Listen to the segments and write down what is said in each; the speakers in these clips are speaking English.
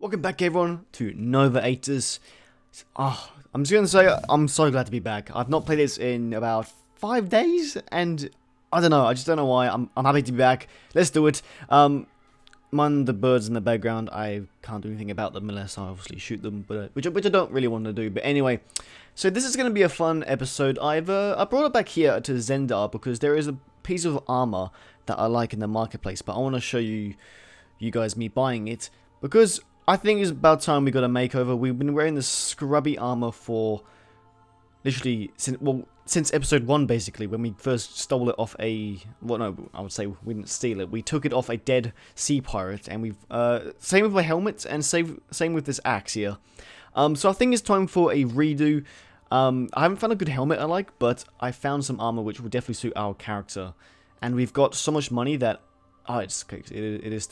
Welcome back everyone to Nova Aetas. Oh, I'm just going to say I'm so glad to be back. I've not played this in about 5 days and I don't know, I just don't know why. I'm happy to be back. Let's do it. Mind the birds in the background, I can't do anything about them unless I obviously shoot them, but which I don't really want to do. But anyway, so this is going to be a fun episode. I brought it back here to Zendar because there is a piece of armor that I like in the marketplace, but I want to show you guys me buying it because I think it's about time we got a makeover. We've been wearing this scrubby armor for literally since episode 1 basically, when we first stole it off a, well no, I would say we didn't steal it, we took it off a dead sea pirate, and we've, same with the helmet and same with this axe here. So I think it's time for a redo. I haven't found a good helmet I like, but I found some armor which will definitely suit our character, and we've got so much money that, oh, it is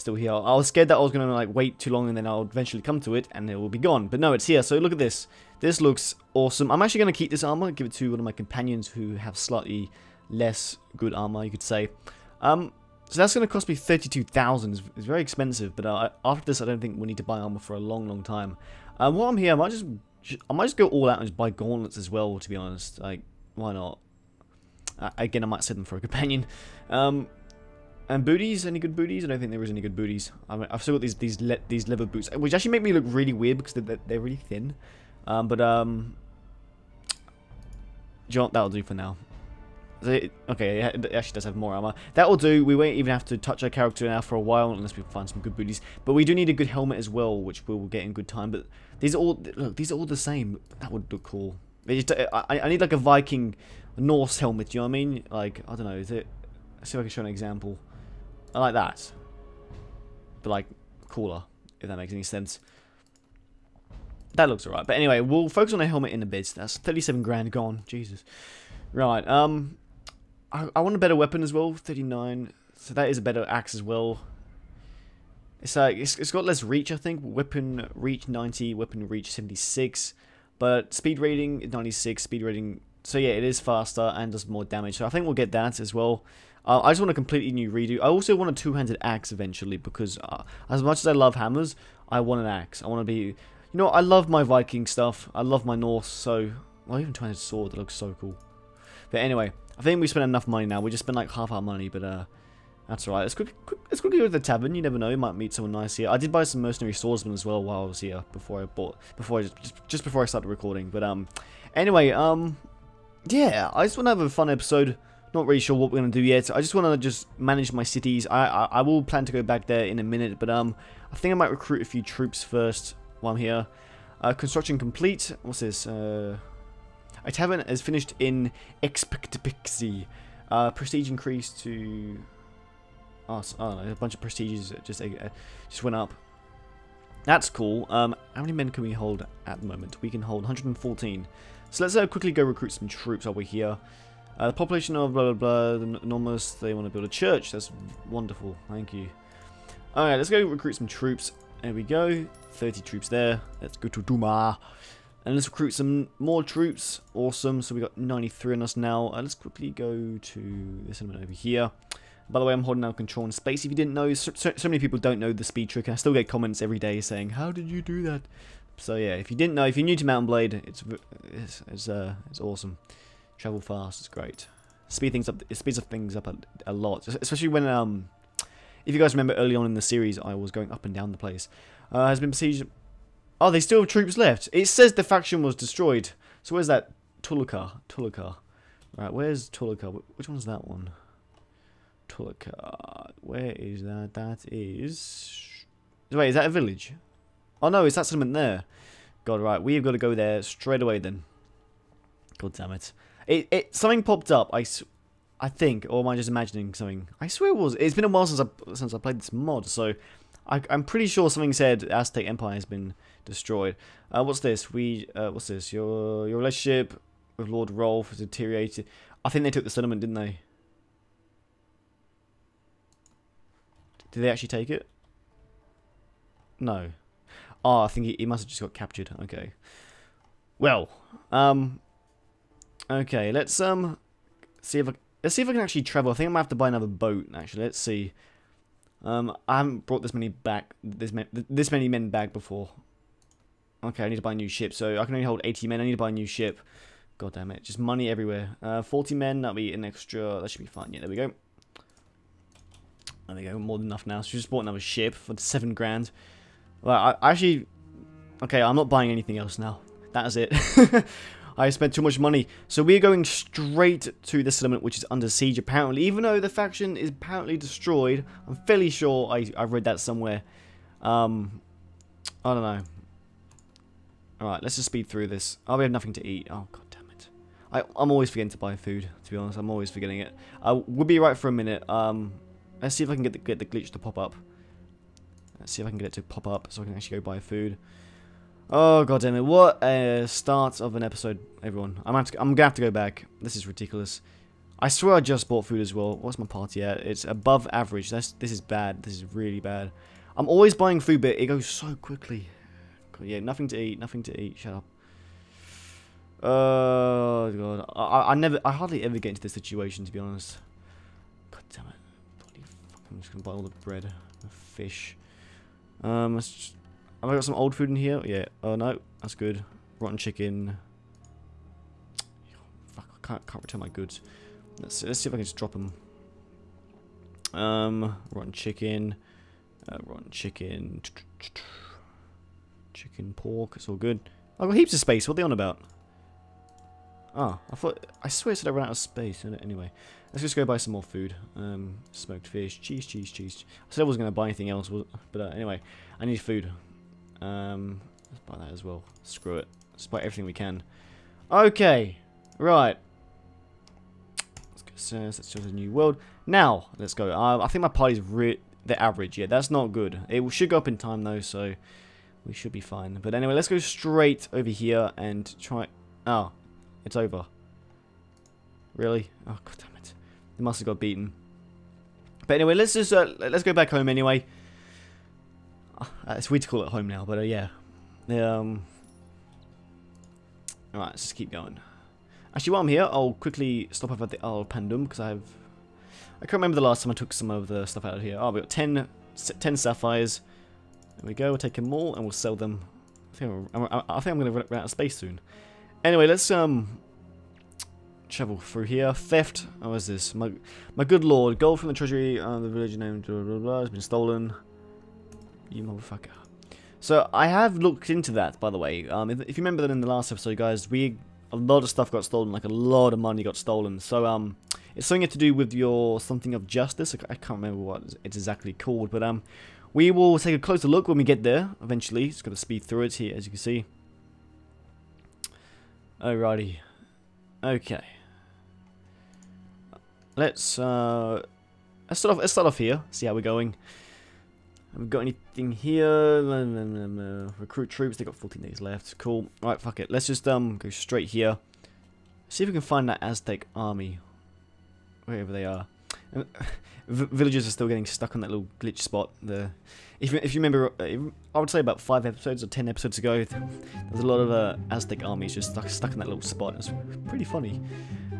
still here. I was scared that I was going to like wait too long and then I'll eventually come to it and it will be gone. But no, it's here. So look at this. This looks awesome. I'm actually going to keep this armor, give it to one of my companions who have slightly less good armor, you could say. So that's going to cost me 32,000. It's very expensive, but after this I don't think we'll need to buy armor for a long time. While I'm here, I might just go all out and just buy gauntlets as well, to be honest. Like, why not? Again, I might sell them for a companion. And booties? Any good booties? I don't think there is any good booties. I mean, I've still got these leather boots, which actually make me look really weird because they're really thin. You know what? That'll do for now. Okay, yeah, it actually does have more armor. That will do. We won't even have to touch our character now for a while unless we find some good booties. But we do need a good helmet as well, which we will get in good time. But these are all, look, these are all the same. That would look cool. I need like a Viking, Norse helmet. Do you know what I mean? Like, I don't know. Is it? Let's see if I can show an example. I like that, but like cooler, if that makes any sense. That looks alright, but anyway, we'll focus on a helmet in a bit. That's 37 grand gone, Jesus. Right, I want a better weapon as well, 39, so that is a better axe as well. It's like, it's got less reach, I think. Weapon reach 90, weapon reach 76, but speed rating 96, speed rating, so yeah, it is faster and does more damage, so I think we'll get that as well. I just want a completely new redo. I also want a two-handed axe eventually because as much as I love hammers, I want an axe. I want to be... You know, I love my Viking stuff. I love my Norse, so... Well, even two-handed sword, that looks so cool. But anyway, I think we spent enough money now. We just spent like half our money, but that's alright. Let's quickly go to the tavern. You never know, you might meet someone nice here. I did buy some mercenary swordsmen as well while I was here before I started recording. But anyway, yeah, I just want to have a fun episode. Not really sure what we're going to do yet. I just want to manage my cities. I will plan to go back there in a minute, but I think I might recruit a few troops first while I'm here. Construction complete. What's this? A tavern is finished in Expectpixie. Prestige increased to... Oh, I don't know, a bunch of prestiges just went up. That's cool. How many men can we hold at the moment? We can hold 114. So let's quickly go recruit some troops while we're here. The population of blah blah blah, the Normans, they want to build a church. That's wonderful, thank you. Alright, let's go recruit some troops. There we go, 30 troops there. Let's go to Duma. And let's recruit some more troops. Awesome, so we got 93 on us now. Let's quickly go to this one over here. By the way, I'm holding down control and space. If you didn't know, so many people don't know the speed trick. And I still get comments every day saying, how did you do that? So yeah, if you didn't know, if you're new to Mountain Blade, it's awesome. Travel fast, it's great. It speeds things up a lot, especially when if you guys remember early on in the series, I was going up and down the place. Has been besieged. Oh, they still have troops left. It says the faction was destroyed. So where's that Tulukar? Right, where's Toloka? Which one's that one? Toloka. Where is that? That is. Wait, is that a village? Oh no, it's that settlement there. God, right, we've got to go there straight away then. God damn it. Something popped up, I think, or am I just imagining something? I swear it was. It's been a while since I played this mod, so I'm pretty sure something said Aztec Empire has been destroyed. What's this? What's this? Your relationship with Lord Rolf has deteriorated. I think they took the settlement, didn't they? Did they actually take it? No. Oh, I think he must have just got captured. Okay. Well, okay, let's see if I can actually travel. I think I might have to buy another boat. Actually, let's see. I haven't brought this many men back before. Okay, I need to buy a new ship, so I can only hold 80 men. I need to buy a new ship. God damn it, just money everywhere. 40 men, that'll be an extra. That should be fine. Yeah, there we go. There we go, more than enough now. So we just bought another ship for 7 grand. Well, I actually... Okay, I'm not buying anything else now. That is it. I spent too much money. So we're going straight to the settlement, which is under siege, apparently. Even though the faction is apparently destroyed. I'm fairly sure I've read that somewhere. I don't know. Alright, let's just speed through this. Oh, we have nothing to eat. Oh, god damn it. I'm always forgetting to buy food, to be honest. I'm always forgetting it. We'll be right for a minute. Let's see if I can get the glitch to pop up. Let's see if I can get it to pop up so I can actually go buy food. Oh, god damn it. What a start of an episode, everyone. I'm gonna have to go back. This is ridiculous. I swear I just bought food as well. What's my party at? It's above average. This is bad. This is really bad. I'm always buying food, but it goes so quickly. Yeah, nothing to eat, nothing to eat. Shut up. Oh god, I hardly ever get into this situation, to be honest. God damn it! I'm just gonna buy all the bread, and fish. Have I got some old food in here? Yeah. Oh no, that's good. Rotten chicken. Fuck, I can't return my goods. Let's see if I can just drop them. Rotten chicken. Rotten chicken. Chicken, pork, it's all good. I've got heaps of space, what are they on about? Ah, I swear I said I ran out of space. Anyway, let's just go buy some more food. Smoked fish, cheese. I said I wasn't going to buy anything else, but anyway, I need food. Let's buy that as well. Screw it. Let's buy everything we can. Okay, right. Let's go to the new world. Now, let's go. I think my party's the average, yeah, that's not good. It should go up in time though, so... we should be fine. But anyway, let's go straight over here and try... Oh, it's over. Really? Oh, god damn it. They must have got beaten. But anyway, let's just... let's go back home anyway. It's weird to call it home now, but yeah. Alright, let's just keep going. Actually, while I'm here, I'll quickly stop off at the Isle of Pandum, because I can't remember the last time I took some of the stuff out of here. Oh, we got 10 sapphires. There we go, we'll take them all and we'll sell them. I think I'm going to run out of space soon. Anyway, let's travel through here. Theft. Oh, what is this? My good lord, gold from the treasury, the village named blah blah blah has been stolen. You motherfucker. So, I have looked into that, by the way. If you remember that in the last episode, guys, a lot of stuff got stolen, like a lot of money got stolen. So, it's something to do with your something of justice. I can't remember what it's exactly called, but we will take a closer look when we get there, eventually. Just got to speed through it here, as you can see. Alrighty. Okay. Let's start off here, see how we're going. Have we got anything here? Recruit troops, they got 14 days left. Cool. Alright, fuck it. Let's just go straight here. See if we can find that Aztec army. Wherever they are. Villagers are still getting stuck on that little glitch spot there. If you remember, I would say about 5 episodes or 10 episodes ago, there's a lot of Aztec armies just stuck in that little spot. It's pretty funny.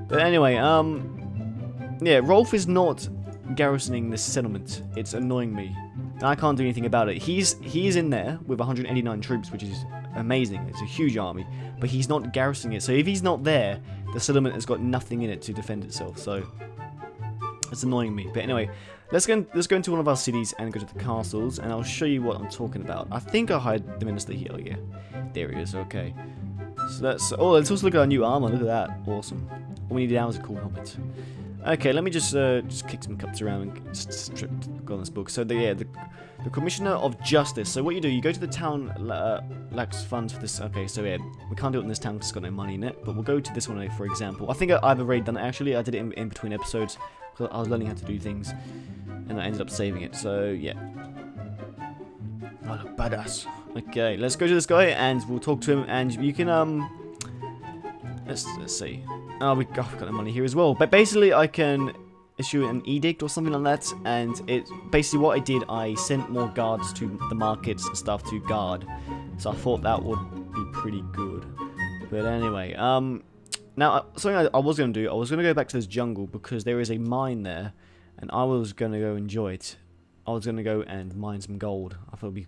But anyway, yeah, Rolf is not garrisoning this settlement. It's annoying me. I can't do anything about it. He's in there with 189 troops, which is amazing. It's a huge army, but he's not garrisoning it. So if he's not there, the settlement has got nothing in it to defend itself. So. It's annoying me, but anyway, let's go into one of our cities and go to the castles, and I'll show you what I'm talking about. I think I hired the minister here. Yeah, there he is. Okay, so that's. Oh, let's also look at our new armor. Look at that, awesome. All we need now is a cool helmet. Okay, let me just kick some cups around and strip go on this book. So the commissioner of justice. So what you do, you go to the town lacks funds for this. Okay, so yeah, we can't do it in this town because it's got no money in it. But we'll go to this one for example. I think I've already done it actually. I did it in between episodes. I was learning how to do things, and I ended up saving it, so yeah. I look badass. Okay, let's go to this guy, and we'll talk to him, and you can, let's see. Oh, we've got the money here as well, but basically I can issue an edict or something like that, and it's basically what I did, I sent more guards to the markets and stuff to guard, so I thought that would be pretty good. But anyway, now, something I was going to do, I was going to go back to this jungle because there is a mine there, and I was going to go enjoy it. I was going to go and mine some gold. I thought it would be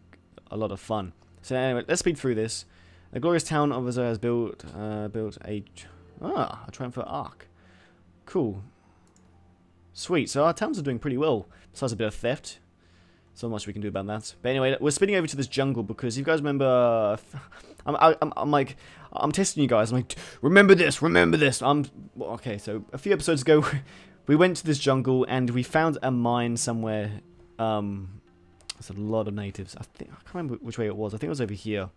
a lot of fun. So anyway, let's speed through this. The glorious town of Azor has built a triumphant arc. Cool. Sweet. So our towns are doing pretty well. Besides a bit of theft. So much we can do about that. But anyway, we're spinning over to this jungle because you guys remember... I'm like... I'm testing you guys. I'm like, remember this, remember this. Okay, so a few episodes ago, we went to this jungle and we found a mine somewhere. There's a lot of natives. I can't remember which way it was. I think it was over here.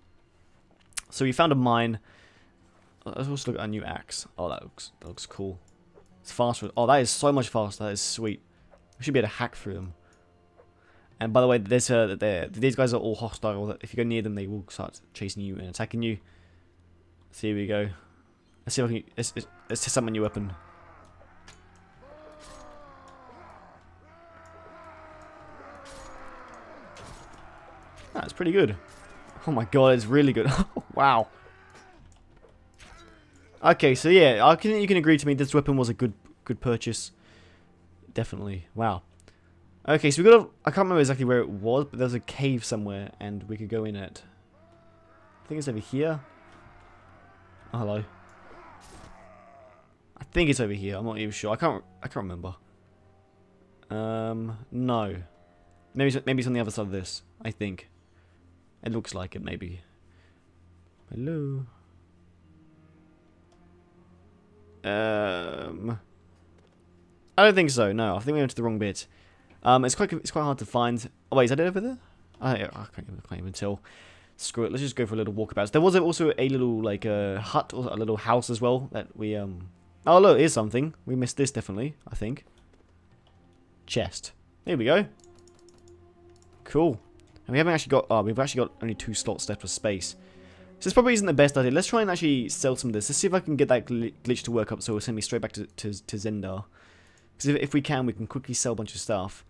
So we found a mine. Let's also look at our new axe. Oh, that looks cool. It's faster. Oh, that is so much faster. That is sweet. We should be able to hack through them. And by the way, these guys are all hostile. If you go near them, they will start chasing you and attacking you. So here we go. Let's see if I can. Let's test out my new weapon. That's pretty good. Oh my god, it's really good. Wow. Okay, so yeah, you can agree to me. This weapon was a good purchase. Definitely. Wow. Okay, so we got. I can't remember exactly where it was, but there's a cave somewhere, and we could go in it. I think it's over here. Oh, hello. I think it's over here. I'm not even sure. I can't remember. No. Maybe it's on the other side of this. I think. It looks like it. Maybe. Hello. I don't think so. No, I think we went to the wrong bit. It's quite hard to find. Oh wait, is that it over there? I can't even tell. Screw it, let's just go for a little walkabout. There was also a little, like, hut, or a little house as well, that we, Oh, look, here's something. We missed this, definitely, I think. Chest. There we go. Cool. And we haven't actually got... we've actually got only 2 slots left for space. So this probably isn't the best idea. Let's try and actually sell some of this. Let's see if I can get that glitch to work up, so it'll send me straight back to Zendar. Because if we can quickly sell a bunch of stuff.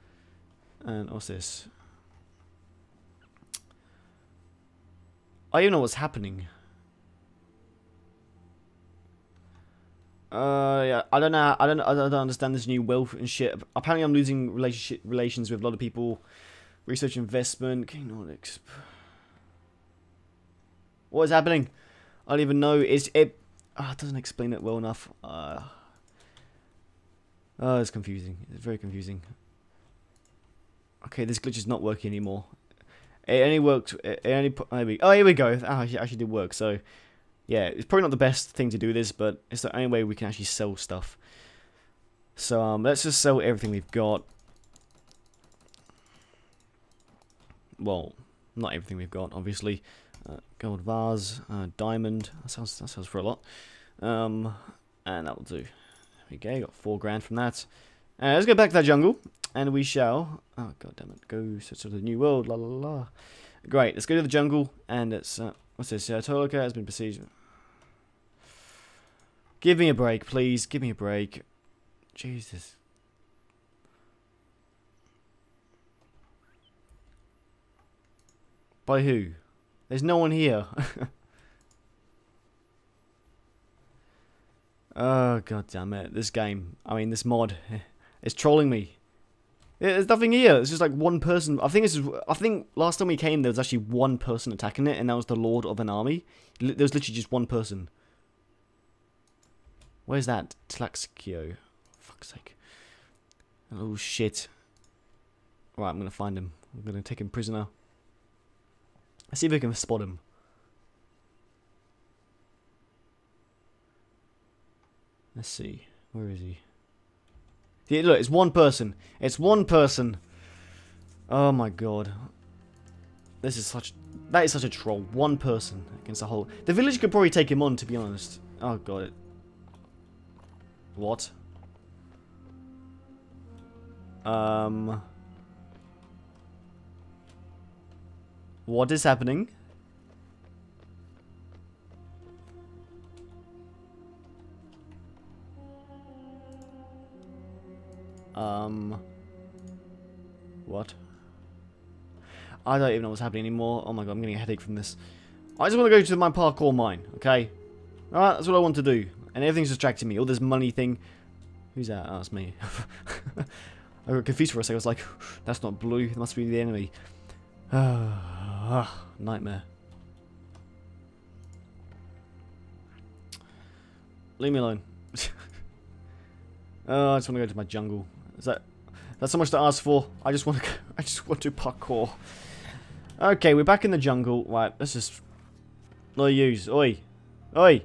And what's this? I don't even know what's happening. Yeah, I don't understand this new wealth and shit. Apparently, I'm losing relations with a lot of people. Research investment. What is happening? I don't even know. It doesn't explain it well enough. Oh, it's confusing. It's very confusing. Okay, this glitch is not working anymore. It only worked. Oh, here we go. Oh, it actually did work. So, yeah, it's probably not the best thing to do this, but it's the only way we can actually sell stuff. So, let's just sell everything we've got. Well, not everything we've got, obviously. Gold vase, diamond. That sounds for a lot. And that'll do. There we go. Got 4 grand from that. Let's go back to that jungle. And we shall, oh god damn it, go to the new world, la la la. Great, let's go to the jungle, and it's, what's this? Toloka has been besieged. Give me a break, please, give me a break. Jesus. By who? There's no one here. Oh god damn it, this game, I mean this mod, it's trolling me. There's nothing here. It's just like one person. I think last time we came, there was actually one person attacking it, and that was the lord of an army. There was literally just one person. Where's that Tlaxquillo? Fuck's sake! Oh shit! Right, I'm gonna find him. I'm gonna take him prisoner. Let's see if we can spot him. Let's see. Where is he? Yeah, look, it's one person. It's one person. Oh my god. This is such... That is such a troll. One person against the whole... The village could probably take him on, to be honest. Oh god. What? What is happening? What? I don't even know what's happening anymore. Oh my god, I'm getting a headache from this. I just want to go to my parkour mine, okay? Alright, that's what I want to do. And everything's distracting me. All this money thing. Who's that? Oh, that's me. I got confused for a second. I was like, that's not blue. It must be the enemy. Nightmare. Leave me alone. I just want to go to my jungle. Is that... that's so much to ask for. I just want to go, I just want to parkour. Okay, we're back in the jungle. Right, let's just... no use. Oi. Oi.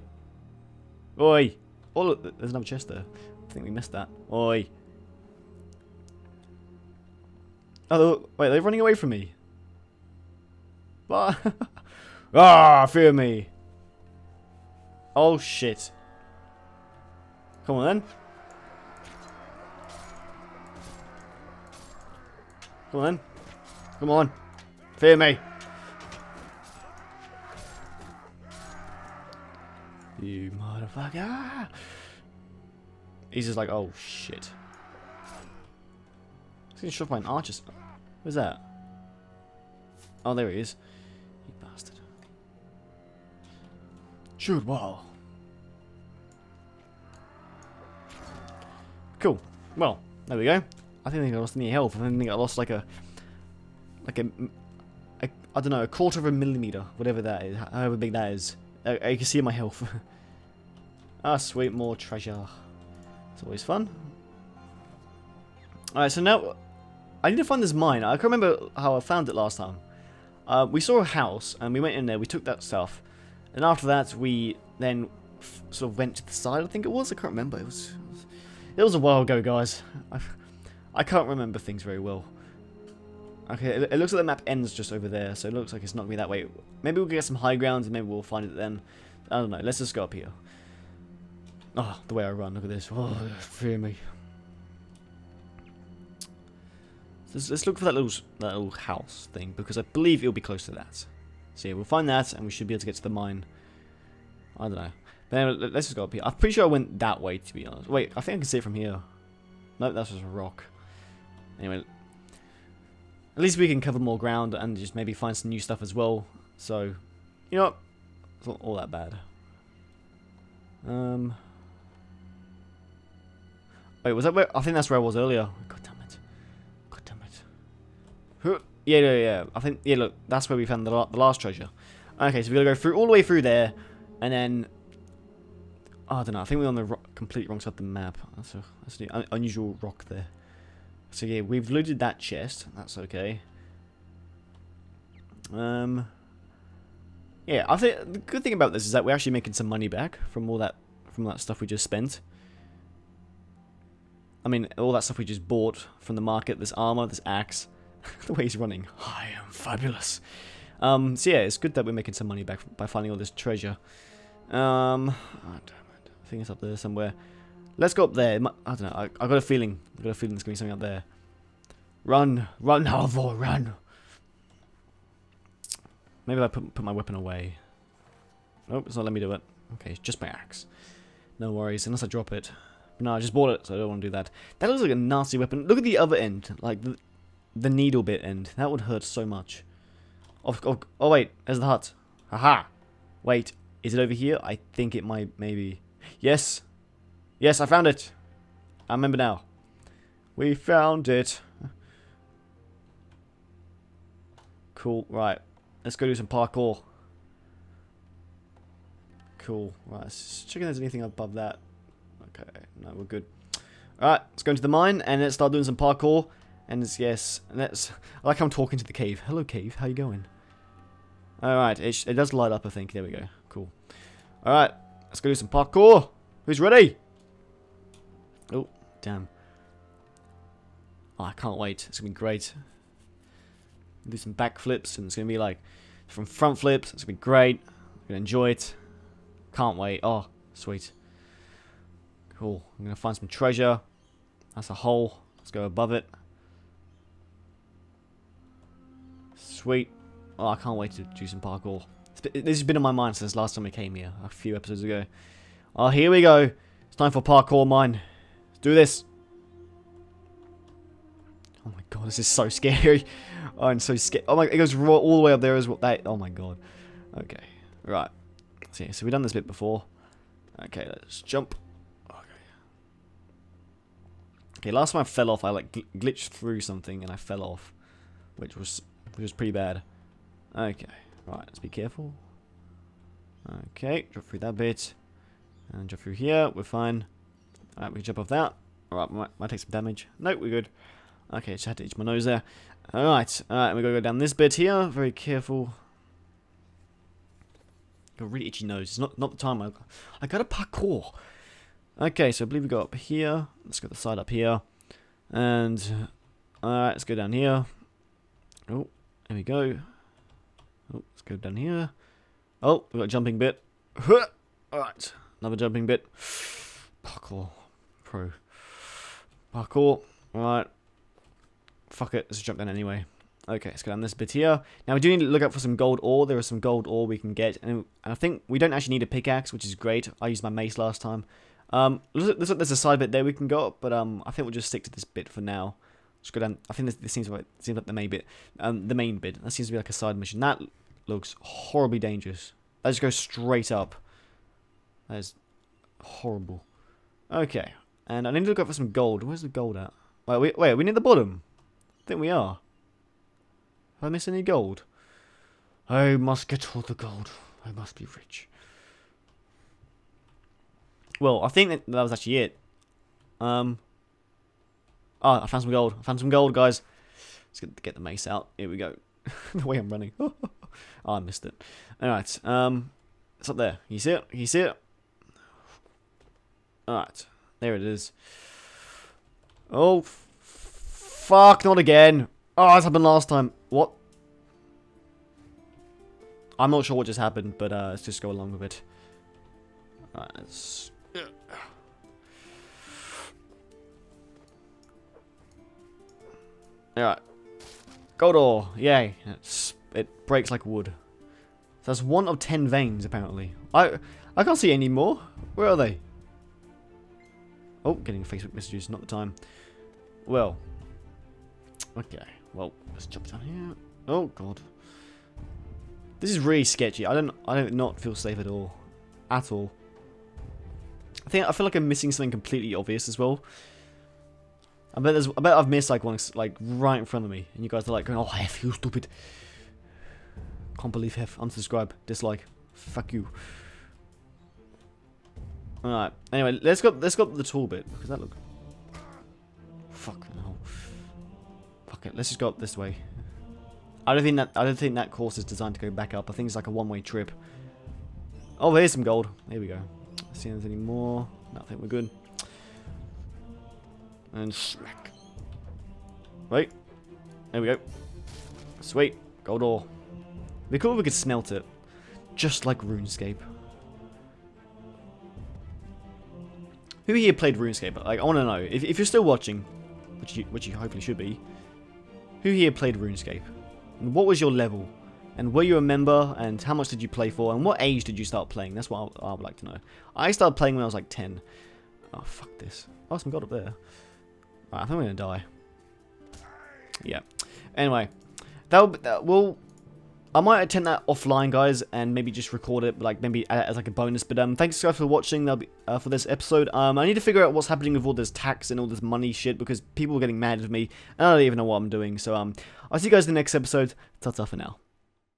Oi. Oh, look, there's another chest there. I think we missed that. Oi. Oh, wait, they're running away from me. But ah, fear me. Oh, shit. Come on, then. Come on, then. Come on. Fear me. You motherfucker. He's just like, oh, shit. He's going to shove my archer. Who's that? Oh, there he is. You bastard. Shoot wall. Cool. Well, there we go. I think I lost any health. I think I lost like a I don't know, a quarter of a millimeter, whatever that is, however big that is. I can see my health. Ah, sweet, more treasure. It's always fun. Alright, so now I need to find this mine. I can't remember how I found it last time. We saw a house, and we went in there. We took that stuff, and after that, we then sort of went to the side. I think it was. I can't remember. It was a while ago, guys. I can't remember things very well. Okay, it looks like the map ends just over there, so it looks like it's not going to be that way. Maybe we'll get some high grounds, and maybe we'll find it then. I don't know. Let's just go up here. Oh, the way I run. Look at this. Oh, fear me. Let's look for that little house thing, because I believe it'll be close to that. So yeah, we'll find that, and we should be able to get to the mine. I don't know. But anyway, let's just go up here. I'm pretty sure I went that way, to be honest. Wait, I think I can see it from here. Nope, that's just a rock. Anyway, at least we can cover more ground and just maybe find some new stuff as well. So, you know what? It's not all that bad. Wait, was that where? I think that's where I was earlier. God damn it. God damn it. Yeah. I think, yeah, look, that's where we found the last treasure. Okay, so we're gonna go through all the way through there, and then... oh, I don't know. I think we're on the complete wrong side of the map. That's an unusual rock there. So yeah, we've looted that chest. That's okay. Yeah, I think the good thing about this is that we're actually making some money back from all that stuff we just spent. I mean, all that stuff we just bought from the market. This armor, this axe. The way he's running. I am fabulous. So yeah, it's good that we're making some money back by finding all this treasure. Oh, damn. I think it's up there somewhere. Let's go up there. I don't know. I got a feeling. I got a feeling there's gonna be something up there. Run, run, Halvor, run! Maybe I put my weapon away. Nope, it's not letting me do it. Okay, it's just my axe. No worries, unless I drop it. But no, I just bought it, so I don't want to do that. That looks like a nasty weapon. Look at the other end, like the needle bit end. That would hurt so much. Oh wait, there's the hut. Haha. Wait, is it over here? I think it might, maybe. Yes. Yes, I found it. I remember now. We found it. Cool. Right. Let's go do some parkour. Cool. Right. Let's check if there's anything above that. Okay. No, we're good. Alright. Let's go into the mine and let's start doing some parkour. And it's, yes. And let's... I like how I'm talking to the cave. Hello, cave. How you going? Alright. It does light up, I think. There we go. Cool. Alright. Let's go do some parkour. Who's ready? Oh, damn. Oh, I can't wait. It's going to be great. Do some backflips, and it's going to be like from front flips. It's going to be great. I'm going to enjoy it. Can't wait. Oh, sweet. Cool. I'm going to find some treasure. That's a hole. Let's go above it. Sweet. Oh, I can't wait to do some parkour. This has been on my mind since last time I came here, a few episodes ago. Oh, here we go. It's time for parkour mine. Let's do this. Oh my god, this is so scary. I'm so scared. Oh my, it goes all the way up there as well. That, oh my god. Okay, right. So we've done this bit before. Okay, let's jump. Okay. Okay, last time I fell off, I like glitched through something and I fell off, which was pretty bad. Okay, right, let's be careful. Okay, jump through that bit, and jump through here. We're fine. All right, we can jump off that. All right, might take some damage. Nope, we're good. Okay, just had to itch my nose there. All right, we gotta go down this bit here. Very careful. Got a really itchy nose. It's not the time. I got a parkour. Okay, so I believe we go up here. Let's go the side up here, and alright, let's go down here. Oh, there we go. Oh, let's go down here. Oh, we got a jumping bit. Alright, another jumping bit. Parkour, pro. Parkour. Alright. Fuck it, let's jump down anyway. Okay, let's go down this bit here. Now we do need to look out for some gold ore. There is some gold ore we can get, and I think we don't actually need a pickaxe, which is great. I used my mace last time. Looks like there's a side bit there we can go up, but I think we'll just stick to this bit for now. Just go down. I think this seems like the main bit. The main bit. That seems to be like a side mission. That looks horribly dangerous. That just goes straight up. That is horrible. Okay, and I need to look out for some gold. Where's the gold at? Wait, we need the bottom. I think we are. Have I missed any gold? I must get all the gold. I must be rich. Well, I think that was actually it. Oh, I found some gold. I found some gold, guys. Let's get the mace out. Here we go. The way I'm running. Oh, I missed it. Alright. It's up there. Can you see it? Can you see it? Alright. There it is. Oh, fuck. Not again. Oh, this happened last time. What? I'm not sure what just happened, but let's just go along with it. Alright, let's... Alright. Gold ore. Yay. It breaks like wood. So that's 1 of 10 veins, apparently. I can't see any more. Where are they? Oh, getting Facebook messages. Not the time. Well. Okay. Well, let's jump down here. Oh god, this is really sketchy. I don't not feel safe at all, I feel like I'm missing something completely obvious as well. I bet I've missed like one like right in front of me, and you guys are like going, "Oh, Hef, you stupid! Can't believe Hef. Unsubscribe, dislike, fuck you." All right. Anyway, let's go up the tall bit because that look. Fuck no. Fuck it, let's just go up this way. I don't think that course is designed to go back up. I think it's like a one-way trip. Oh, here's some gold. Here we go. See if there's any more. No, I think we're good. And smack. Wait. There we go. Sweet. Gold ore. It'd be cool if we could smelt it. Just like RuneScape. Who here played RuneScape? Like, I want to know. If you're still watching, which you hopefully should be, who here played RuneScape? And what was your level? And were you a member? And how much did you play for? And what age did you start playing? That's what I would like to know. I started playing when I was like 10. Oh, fuck this. Oh, some gold up there. Right, I think I'm going to die. Yeah. Anyway. I might attempt that offline, guys, and maybe just record it, like maybe as like a bonus. But thanks guys for watching. That'll be for this episode. I need to figure out what's happening with all this tax and all this money shit because people are getting mad at me, and I don't even know what I'm doing. So I'll see you guys in the next episode. Ta-ta for now.